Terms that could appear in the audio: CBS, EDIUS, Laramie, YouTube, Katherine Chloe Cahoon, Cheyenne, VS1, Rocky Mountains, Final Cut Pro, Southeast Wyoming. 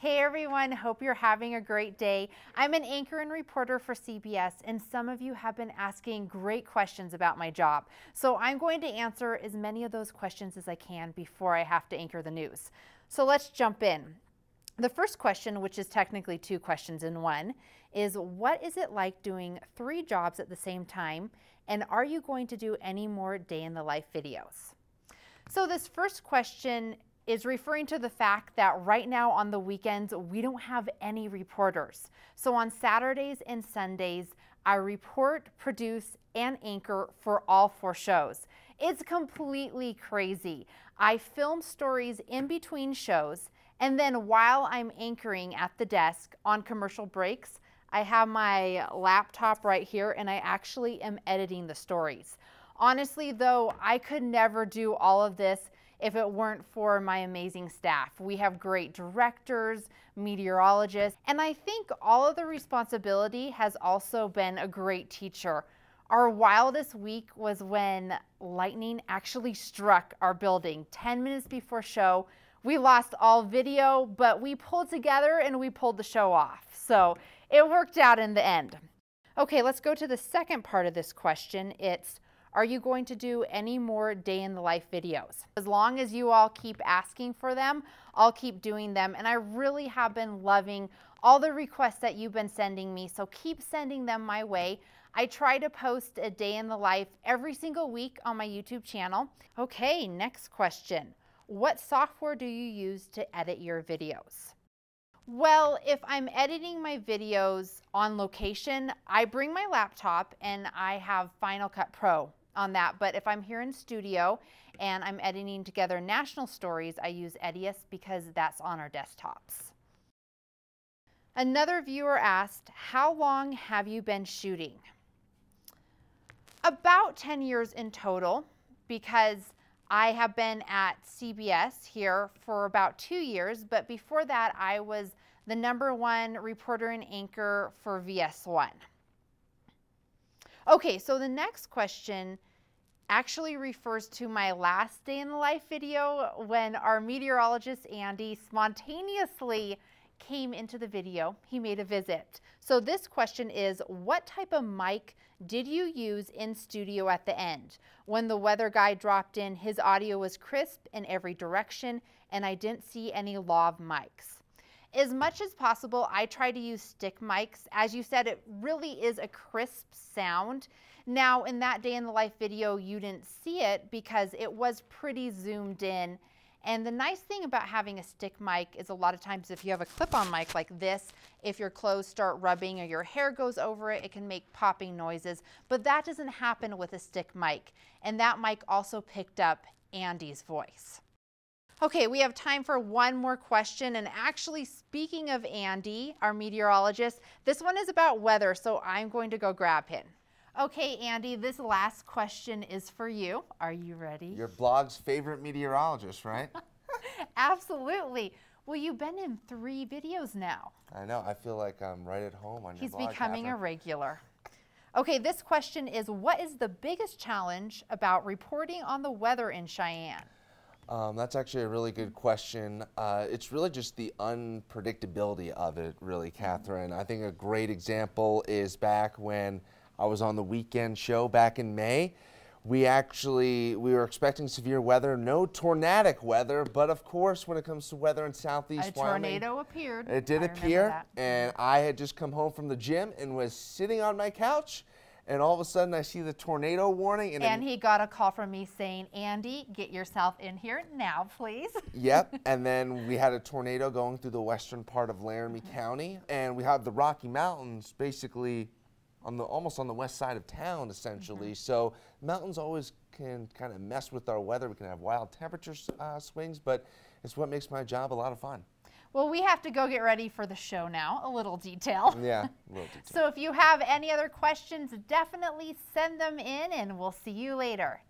Hey everyone, hope you're having a great day. I'm an anchor and reporter for CBS, and some of you have been asking great questions about my job. So I'm going to answer as many of those questions as I can before I have to anchor the news. So let's jump in. The first question, which is technically two questions in one, is what is it like doing three jobs at the same time, and are you going to do any more day in the life videos? So this first question is referring to the fact that right now on the weekends, we don't have any reporters. So on Saturdays and Sundays, I report, produce, and anchor for all four shows. It's completely crazy. I film stories in between shows, and then while I'm anchoring at the desk on commercial breaks, I have my laptop right here, and I actually am editing the stories. Honestly though, I could never do all of this if it weren't for my amazing staff. We have great directors, meteorologists, and I think all of the responsibility has also been a great teacher. Our wildest week was when lightning actually struck our building 10 minutes before show. We lost all video, but we pulled together and we pulled the show off. So it worked out in the end. Okay, let's go to the second part of this question. It's, are you going to do any more day in the life videos? As long as you all keep asking for them, I'll keep doing them. And I really have been loving all the requests that you've been sending me. So keep sending them my way. I try to post a day in the life every single week on my YouTube channel. Okay, next question. What software do you use to edit your videos? Well, if I'm editing my videos on location, I bring my laptop and I have Final Cut Pro on that. But if I'm here in studio and I'm editing together national stories, I use EDIUS because that's on our desktops. Another viewer asked, how long have you been shooting? About 10 years in total, because I have been at CBS here for about 2 years, but before that I was the #1 reporter and anchor for VS1. Okay, so the next question actually refers to my last day in the life video when our meteorologist Andy spontaneously came into the video. He made a visit. So this question is, what type of mic did you use in studio at the end? When the weather guy dropped in, his audio was crisp in every direction and I didn't see any lav mics. As much as possible, I try to use stick mics. As you said, it really is a crisp sound. Now in that day in the life video, you didn't see it because it was pretty zoomed in. And the nice thing about having a stick mic is a lot of times if you have a clip-on mic like this, if your clothes start rubbing or your hair goes over it, it can make popping noises. But that doesn't happen with a stick mic. And that mic also picked up Andy's voice. Okay, we have time for one more question. And actually, speaking of Andy, our meteorologist, this one is about weather, so I'm going to go grab him. Okay, Andy, this last question is for you. Are you ready? Your blog's favorite meteorologist, right? Absolutely. Well, you've been in 3 videos now. I know. I feel like I'm right at home on your blog. He's becoming a regular. Okay, this question is, what is the biggest challenge about reporting on the weather in Cheyenne? That's actually a really good question. It's really just the unpredictability of it, really, Catherine. I think a great example is back when I was on the weekend show back in May. We were expecting severe weather, no tornadic weather, but of course when it comes to weather in Southeast Wyoming. A tornado appeared. It did appear, and I had just come home from the gym and was sitting on my couch, and all of a sudden I see the tornado warning. And he got a call from me saying, Andy, get yourself in here now, please. Yep, and then we had a tornado going through the western part of Laramie County, and we have the Rocky Mountains basically almost on the west side of town, essentially. So mountains always can kind of mess with our weather. We can have wild temperature swings, but it's what makes my job a lot of fun. Well, we have to go get ready for the show now. A little detail. Yeah, a little detail. So if you have any other questions, definitely send them in, and we'll see you later.